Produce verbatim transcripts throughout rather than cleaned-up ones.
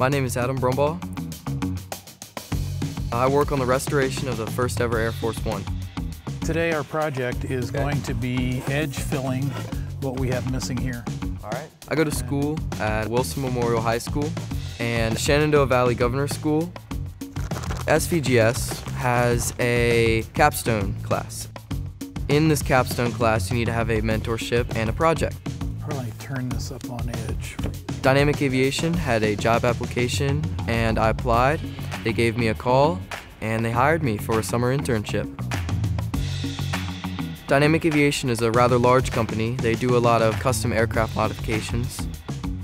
My name is Adam Brumbaugh. I work on the restoration of the first ever Air Force One. Today our project is okay. going to be edge filling what we have missing here. All right. I go to school at Wilson Memorial High School and Shenandoah Valley Governor's School. S V G S has a capstone class. In this capstone class, you need to have a mentorship and a project. Probably turn this up on edge. Dynamic Aviation had a job application and I applied. They gave me a call and they hired me for a summer internship. Dynamic Aviation is a rather large company. They do a lot of custom aircraft modifications.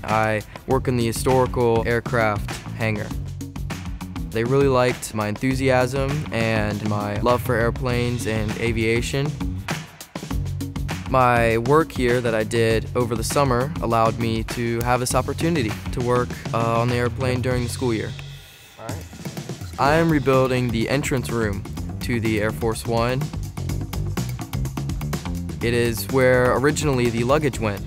I work in the historical aircraft hangar. They really liked my enthusiasm and my love for airplanes and aviation. My work here that I did over the summer allowed me to have this opportunity to work uh, on the airplane during the school year. All right. I am rebuilding the entrance room to the Air Force One. It is where originally the luggage went.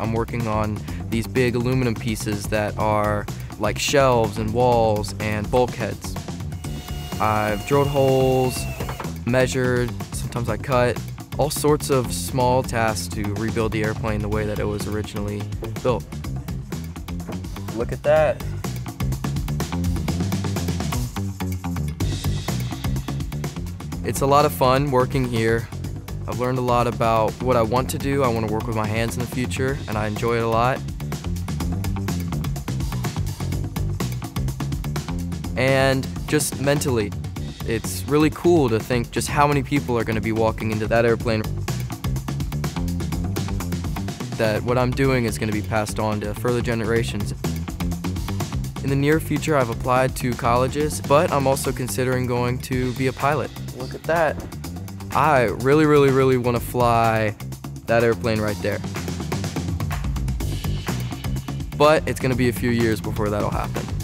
I'm working on these big aluminum pieces that are like shelves and walls and bulkheads. I've drilled holes, measured, sometimes I cut. All sorts of small tasks to rebuild the airplane the way that it was originally built. Look at that. It's a lot of fun working here. I've learned a lot about what I want to do. I want to work with my hands in the future, and I enjoy it a lot. And just mentally, it's really cool to think just how many people are going to be walking into that airplane. That what I'm doing is going to be passed on to further generations. In the near future, I've applied to colleges, but I'm also considering going to be a pilot. Look at that. I really, really, really want to fly that airplane right there. But it's going to be a few years before that'll happen.